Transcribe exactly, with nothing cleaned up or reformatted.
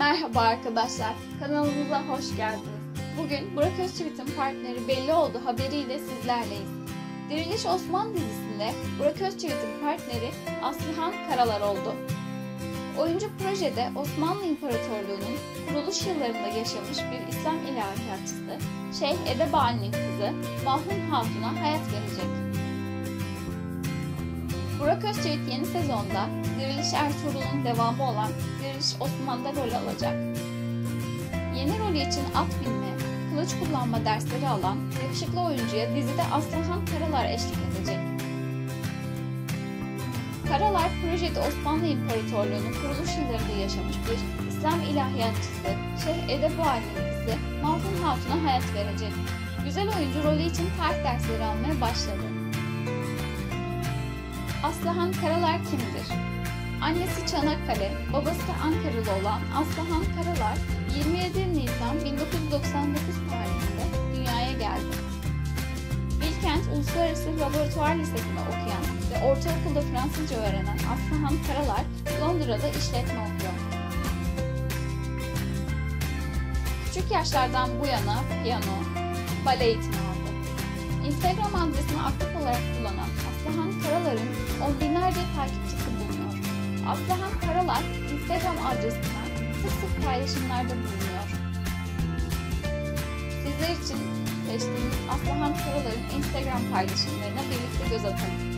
Merhaba arkadaşlar, kanalımıza hoş geldiniz. Bugün Burak Özçivit'in partneri belli oldu haberiyle sizlerleyiz. Diriliş Osman dizisinde Burak Özçivit'in partneri Aslıhan Karalar oldu. Oyuncu projede Osmanlı İmparatorluğu'nun kuruluş yıllarında yaşamış bir İslam ilahiyatçısı Şeyh Edebali'nin kızı Malhun Hatun'a hayat verecek. Burak Özçivit yeni sezonda Diriliş Ertuğrul'un devamı olan Diriliş Osman'da rol alacak. Yeni rolü için at binme, kılıç kullanma dersleri alan yakışıklı oyuncuya dizide Aslıhan Karalar eşlik edecek. Karalar projede Osmanlı İmparatorluğu'nun kuruluş yıllarında yaşamış bir İslam ilahiyatçısı Şeyh Edebali'nin kızı Malhun Hatun'a hayat verecek. Güzel oyuncu rolü için tarih dersleri almaya başladı. Aslıhan Karalar kimdir? Annesi Çanakkale, babası da Ankaralı olan Aslıhan Karalar yirmi yedi Nisan bin dokuz yüz doksan dokuz tarihinde dünyaya geldi. Bilkent Uluslararası Laboratuvar Lisesi'nde okuyan ve ortaokulda Fransızca öğrenen Aslıhan Karalar Londra'da işletme okuyor. Küçük yaşlardan bu yana piyano, bale eğitimi aldı. Instagram adresini aktif olarak kullanan Aslıhan Karalar'ın on binlerce takipçisi bulunuyor. Aslıhan Karalar Instagram adresinden sık sık paylaşımlarda bulunuyor. Sizler için seçtiğimiz Aslıhan Karalar'ın Instagram paylaşımlarına birlikte göz atalım.